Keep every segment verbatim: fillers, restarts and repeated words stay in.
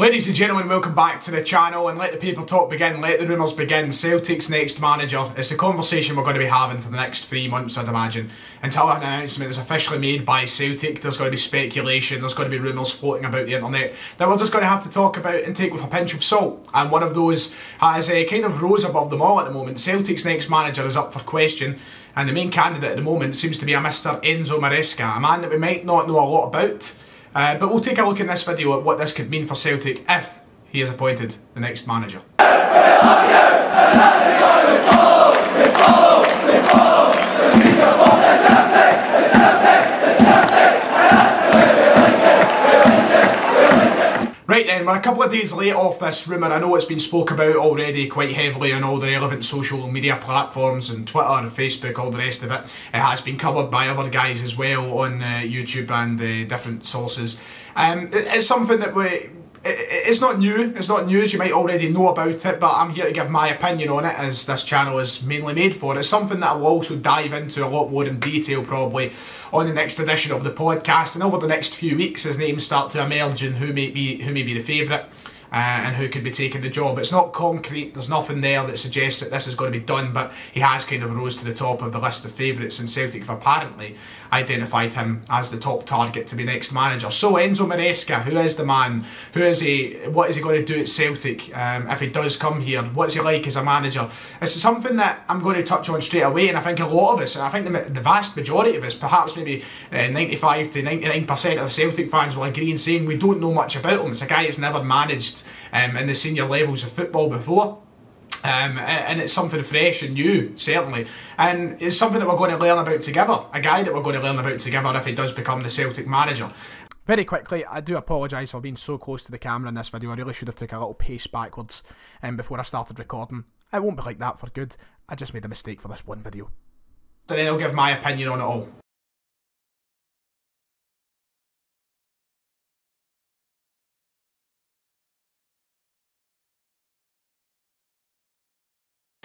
Ladies and gentlemen, welcome back to the channel, and let the people talk begin, let the rumours begin. Celtic's next manager. It's the conversation we're going to be having for the next three months, I'd imagine. Until an announcement is officially made by Celtic, there's going to be speculation, there's going to be rumours floating about the internet that we're just going to have to talk about and take with a pinch of salt. And one of those has a kind of rose above them all at the moment. Celtic's next manager is up for question, and the main candidate at the moment seems to be a Mister Enzo Maresca, a man that we might not know a lot about. Uh, but we'll take a look in this video at what this could mean for Celtic if he is appointed the next manager. Right then, we're a couple of days late off this rumour. I know it's been spoke about already quite heavily on all the relevant social media platforms and Twitter and Facebook, all the rest of it. It has been covered by other guys as well on uh, YouTube and uh, different sources. Um, it's something that we... It's not new, it's not news, you might already know about it, but I'm here to give my opinion on it as this channel is mainly made for. It's something that I will also dive into a lot more in detail probably on the next edition of the podcast and over the next few weeks as names start to emerge and who may be, who may be the favourite uh, and who could be taking the job. It's not concrete, there's nothing there that suggests that this is going to be done, but he has kind of rose to the top of the list of favourites, and Celtic have apparently identified him as the top target to be next manager. So Enzo Maresca, who is the man? Who is he? What is he going to do at Celtic um, if he does come here? What's he like as a manager? It's something that I'm going to touch on straight away, and I think a lot of us, and I think the, the vast majority of us, perhaps maybe uh, ninety-five to ninety-nine percent of Celtic fans will agree in saying we don't know much about him. It's a guy that's never managed um, in the senior levels of football before. Um, and it's something fresh and new, certainly. And it's something that we're going to learn about together. A guy that we're going to learn about together if he does become the Celtic manager. Very quickly, I do apologise for being so close to the camera in this video. I really should have took a little pace backwards um, before I started recording. It won't be like that for good. I just made a mistake for this one video. And then I'll give my opinion on it all.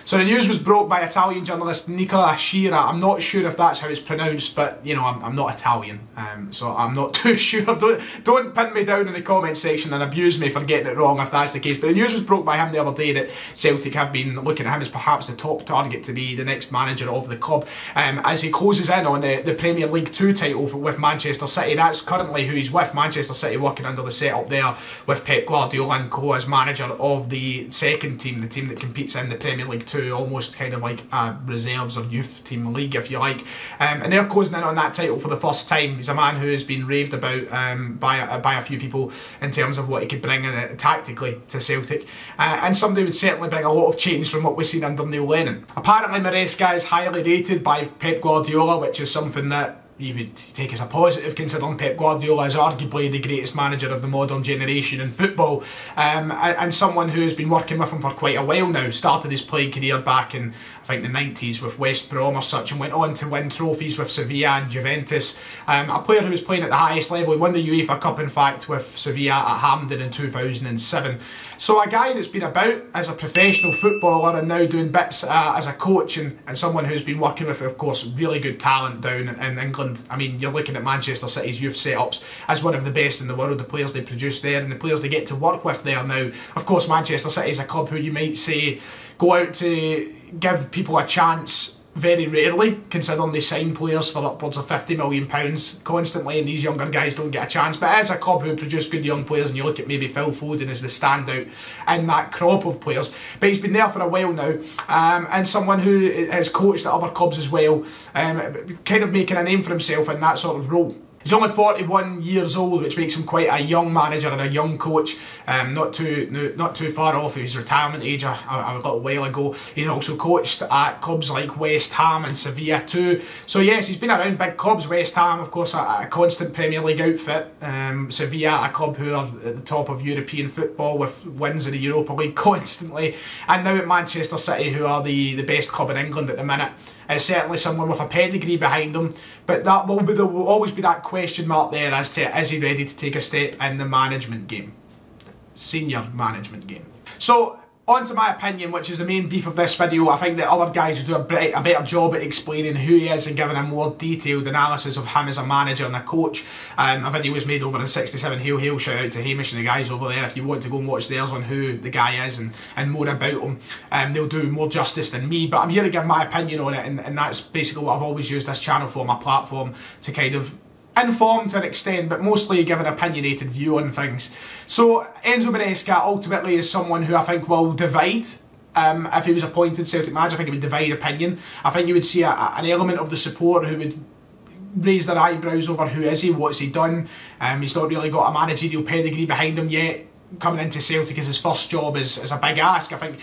So the news was broke by Italian journalist Nicola Schira. I'm not sure if that's how it's pronounced, but, you know, I'm, I'm not Italian, um, so I'm not too sure. Don't, don't pin me down in the comment section and abuse me for getting it wrong if that's the case. But the news was broke by him the other day that Celtic have been looking at him as perhaps the top target to be the next manager of the club. Um, as he closes in on the, the Premier League two title for, with Manchester City, that's currently who he's with, Manchester City, working under the setup there with Pep Guardiola and co as manager of the second team, the team that competes in the Premier League two. Almost kind of like a reserves or youth team league, if you like, um, and they're closing in on that title for the first time. He's a man who has been raved about um, by, a, by a few people in terms of what he could bring in, uh, tactically to Celtic, uh, and somebody would certainly bring a lot of change from what we've seen under Neil Lennon. Apparently Maresca is highly rated by Pep Guardiola, which is something that you would take as a positive, considering Pep Guardiola is arguably the greatest manager of the modern generation in football, um, and someone who has been working with him for quite a while now. Started his playing career back in, I think, the nineties with West Brom or such, and went on to win trophies with Sevilla and Juventus. Um, a player who was playing at the highest level. He won the UEFA Cup, in fact, with Sevilla at Hampden in two thousand seven. So a guy that's been about as a professional footballer and now doing bits uh, as a coach, and, and someone who's been working with, of course, really good talent down in England. I mean, you're looking at Manchester City's youth setups as one of the best in the world, the players they produce there and the players they get to work with there now. Of course, Manchester City is a club who you might say go out to give people a chance very rarely, considering they sign players for upwards of fifty million pounds constantly, and these younger guys don't get a chance. But as a club who produce good young players, and you look at maybe Phil Foden as the standout in that crop of players. But he's been there for a while now, um, and someone who has coached at other clubs as well, um, kind of making a name for himself in that sort of role. He's only forty-one years old, which makes him quite a young manager and a young coach. Um, not too not too far off of his retirement age a, a, a little while ago. He's also coached at clubs like West Ham and Sevilla too. So yes, he's been around big clubs. West Ham, of course, a, a constant Premier League outfit. Um, Sevilla, a club who are at the top of European football with wins in the Europa League constantly. And now at Manchester City, who are the, the best club in England at the minute. Is certainly someone with a pedigree behind him, but that will be there will always be that question mark there as to is he ready to take a step in the management game, senior management game. So On to my opinion, which is the main beef of this video. I think that other guys will do a better job at explaining who he is and giving a more detailed analysis of him as a manager and a coach. Um, a video was made over in sixty-seven Hail Hail. Shout out to Hamish and the guys over there if you want to go and watch theirs on who the guy is and, and more about him. Um, they'll do more justice than me, but I'm here to give my opinion on it, and, and that's basically what I've always used this channel for, my platform, to kind of informed to an extent, but mostly give an opinionated view on things. So Enzo Maresca ultimately is someone who I think will divide. Um, if he was appointed Celtic manager, I think he would divide opinion. I think you would see a, a, an element of the support who would raise their eyebrows over who is he, what's he done. Um, he's not really got a managerial pedigree behind him yet. Coming into Celtic as his first job is, is a big ask. I think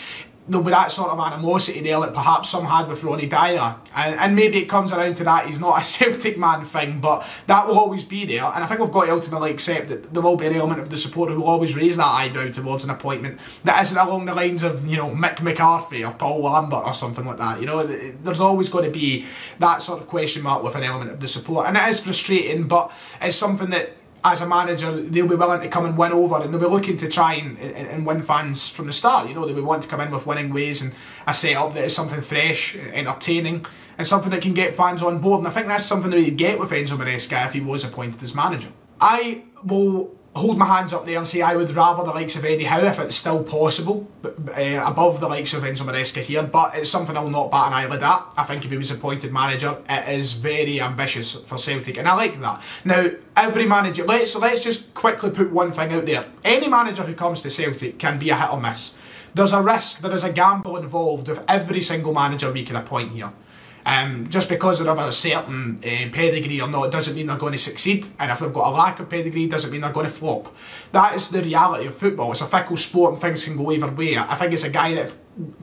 there'll be that sort of animosity there that perhaps some had with Ronnie Dyer, and, and maybe it comes around to that he's not a Celtic man thing, but that will always be there, and I think we've got to ultimately accept that there will be an element of the supporter who will always raise that eyebrow towards an appointment that isn't along the lines of, you know, Mick McCarthy or Paul Lambert or something like that. You know, there's always going to be that sort of question mark with an element of the support, and it is frustrating, but it's something that as a manager, they'll be willing to come and win over, and they'll be looking to try and, and, and win fans from the start. You know, they'll be wanting to come in with winning ways and a set-up that is something fresh, entertaining, and something that can get fans on board. And I think that's something that we'd get with Enzo Maresca if he was appointed as manager. I will hold my hands up there and say I would rather the likes of Eddie Howe, if it's still possible, but, uh, above the likes of Enzo Maresca here, but it's something I'll not bat an eyelid at. I think if he was appointed manager, it is very ambitious for Celtic, and I like that. Now, every manager, let's, let's just quickly put one thing out there. Any manager who comes to Celtic can be a hit or miss. There's a risk, there is a gamble involved with every single manager we can appoint here. Um, just because they're of a certain uh, pedigree or not doesn't mean they're going to succeed, and if they've got a lack of pedigree doesn't mean they're going to flop. That is the reality of football. It's a fickle sport and things can go either way. I think it's a guy that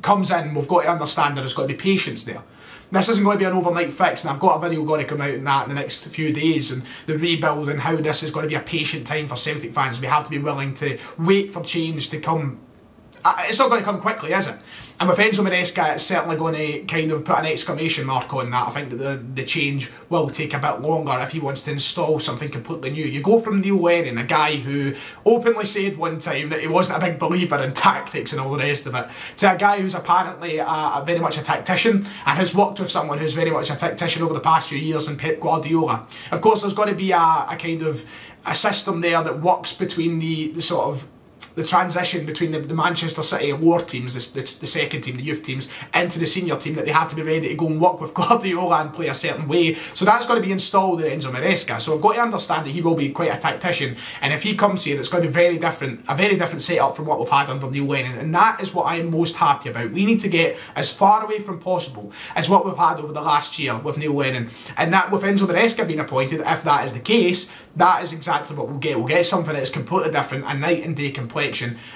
comes in, we've got to understand there's got to be patience there. This isn't going to be an overnight fix, and I've got a video going to come out on that in the next few days, and the rebuild and how this is going to be a patient time for Celtic fans. We have to be willing to wait for change to come. It's not going to come quickly, is it? And with Enzo Maresca, it's certainly going to kind of put an exclamation mark on that. I think that the, the change will take a bit longer if he wants to install something completely new. You go from Neil Lennon, a guy who openly said one time that he wasn't a big believer in tactics and all the rest of it, to a guy who's apparently a, a very much a tactician and has worked with someone who's very much a tactician over the past few years in Pep Guardiola. Of course, there's going to be a, a kind of a system there that works between the, the sort of the transition between the, the Manchester City lower teams, the, the, the second team, the youth teams, into the senior team, that they have to be ready to go and work with Guardiola and play a certain way. So that's going to be installed in Enzo Maresca. So I've got to understand that he will be quite a tactician, and if he comes here, it's going to be very different, a very different setup from what we've had under Neil Lennon, and that is what I'm most happy about. We need to get as far away from possible as what we've had over the last year with Neil Lennon, and that with Enzo Maresca being appointed, if that is the case, that is exactly what we'll get. We'll get something that's completely different, a night and day complexion.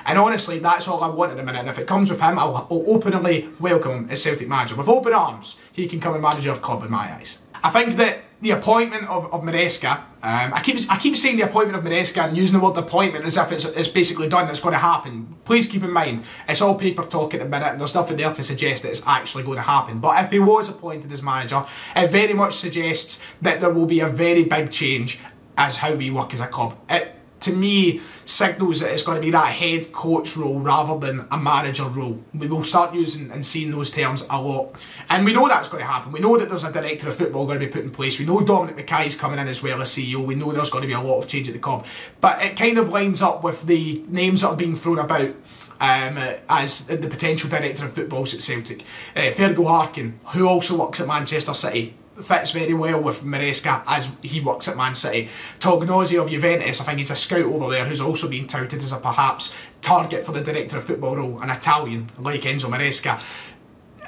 And honestly, that's all I want at the minute, and if it comes with him, I'll, I'll openly welcome him as Celtic manager. With open arms, he can come and manage our club in my eyes. I think that the appointment of, of Maresca, um, I keep I keep saying the appointment of Maresca and using the word appointment as if it's, it's basically done, it's going to happen. Please keep in mind, it's all paper talk at the minute, and there's nothing there to suggest that it's actually going to happen. But if he was appointed as manager, it very much suggests that there will be a very big change as how we work as a club. It, to me, signals that it's going to be that head coach role rather than a manager role. We will start using and seeing those terms a lot. And we know that's going to happen. We know that there's a director of football going to be put in place. We know Dominic McKay is coming in as well as C E O. We know there's going to be a lot of change at the club. But it kind of lines up with the names that are being thrown about um, as the potential director of football at Celtic. Uh, Fergal Harkin, who also works at Manchester City, fits very well with Maresca as he works at Man City. Tognozzi of Juventus, I think he's a scout over there who's also been touted as a perhaps target for the director of football role, an Italian like Enzo Maresca.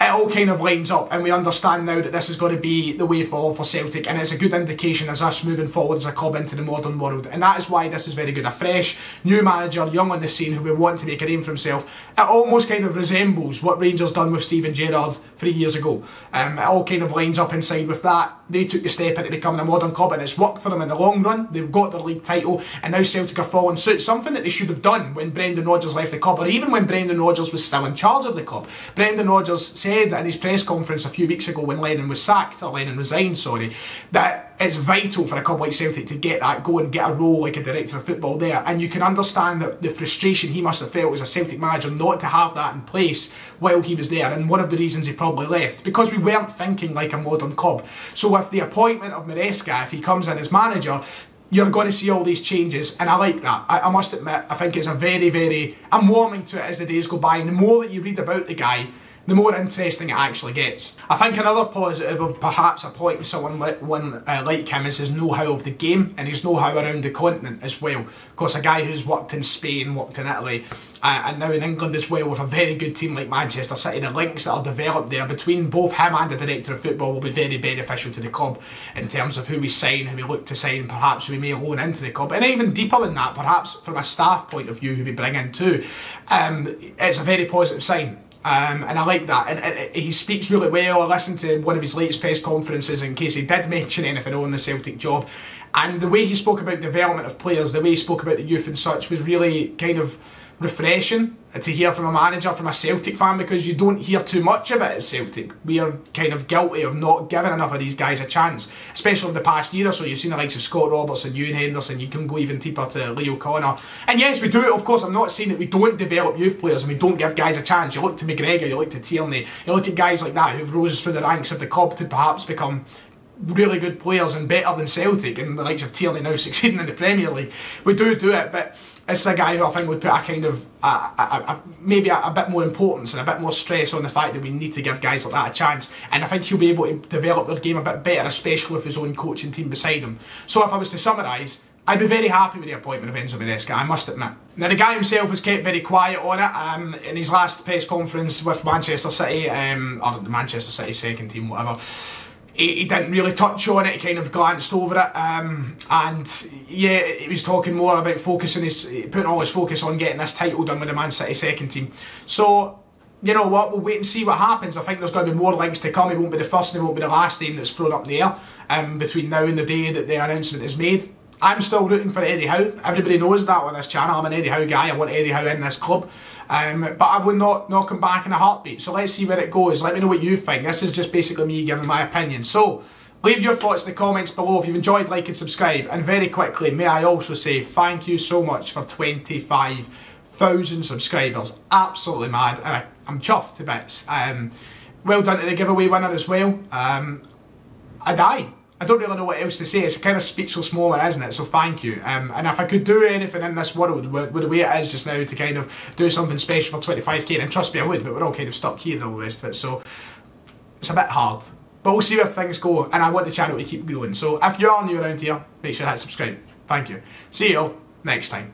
It all kind of lines up, and we understand now that this is going to be the way forward for Celtic, and it's a good indication as us moving forward as a club into the modern world, and that is why this is very good. A fresh, new manager, young on the scene, who we want to make a name for himself. It almost kind of resembles what Rangers done with Stephen Gerrard three years ago. Um, it all kind of lines up inside with that. They took the step into becoming a modern club, and it's worked for them in the long run. They've got their league title, and now Celtic are following suit, something that they should have done when Brendan Rodgers left the club, or even when Brendan Rodgers was still in charge of the club. Brendan Rodgers said in his press conference a few weeks ago when Lennon was sacked, or Lennon resigned, sorry, that it's vital for a club like Celtic to get that going, get a role like a director of football there. And you can understand that the frustration he must have felt as a Celtic manager not to have that in place while he was there. And one of the reasons he probably left, because we weren't thinking like a modern club. So with the appointment of Maresca, if he comes in as manager, you're going to see all these changes, and I like that. I, I must admit, I think it's a very, very... I'm warming to it as the days go by, and the more that you read about the guy, the more interesting it actually gets. I think another positive of perhaps appointing someone like, one, uh, like him is his know-how of the game and his know-how around the continent as well. Of course, a guy who's worked in Spain, worked in Italy, uh, and now in England as well, with a very good team like Manchester City, the links that are developed there between both him and the director of football will be very beneficial to the club in terms of who we sign, who we look to sign, perhaps who we may loan into the club. And even deeper than that, perhaps from a staff point of view who we bring in too, um, it's a very positive sign. Um, and I like that, and, and he speaks really well. I listened to one of his latest press conferences in case he did mention anything on the Celtic job, and the way he spoke about development of players, the way he spoke about the youth and such was really kind of refreshing to hear from a manager, from a Celtic fan, because you don't hear too much of it at Celtic. We are kind of guilty of not giving enough of these guys a chance, especially in the past year or so. You've seen the likes of Scott Robertson, Ewan Henderson, you can go even deeper to Leo Connor. And yes, we do, of course, I'm not saying that we don't develop youth players and we don't give guys a chance. You look to McGregor, you look to Tierney, you look at guys like that who've rose through the ranks of the club to perhaps become really good players and better than Celtic, and the likes of Tierney now succeeding in the Premier League. We do do it, but it's a guy who I think would put a kind of a, a, a, maybe a, a bit more importance and a bit more stress on the fact that we need to give guys like that a chance, and I think he'll be able to develop their game a bit better, especially with his own coaching team beside him. So if I was to summarise, I'd be very happy with the appointment of Enzo Maresca, I must admit. Now, the guy himself was kept very quiet on it. Um, in his last press conference with Manchester City, um, or the Manchester City second team, whatever, He, he didn't really touch on it, he kind of glanced over it, um, and yeah, he was talking more about focusing his, putting all his focus on getting this title done with the Man City second team. So, you know what, we'll wait and see what happens. I think there's going to be more links to come. It won't be the first and it won't be the last name that's thrown up in the air um, between now and the day that the announcement is made. I'm still rooting for Eddie Howe. Everybody knows that on this channel. I'm an Eddie Howe guy. I want Eddie Howe in this club. Um, but I will not knock him back in a heartbeat. So let's see where it goes. Let me know what you think. This is just basically me giving my opinion. So leave your thoughts in the comments below. If you've enjoyed, like and subscribe. And very quickly, may I also say thank you so much for twenty-five thousand subscribers. Absolutely mad. And I, I'm chuffed to bits. Um, well done to the giveaway winner as well. Um, I die. I don't really know what else to say. It's a kind of speechless moment, isn't it? So thank you. Um, and if I could do anything in this world with, with the way it is just now to kind of do something special for twenty-five K, and trust me, I would, but we're all kind of stuck here and all the rest of it. So it's a bit hard. But we'll see where things go, and I want the channel to keep growing. So if you are new around here, make sure to hit subscribe. Thank you. See you all next time.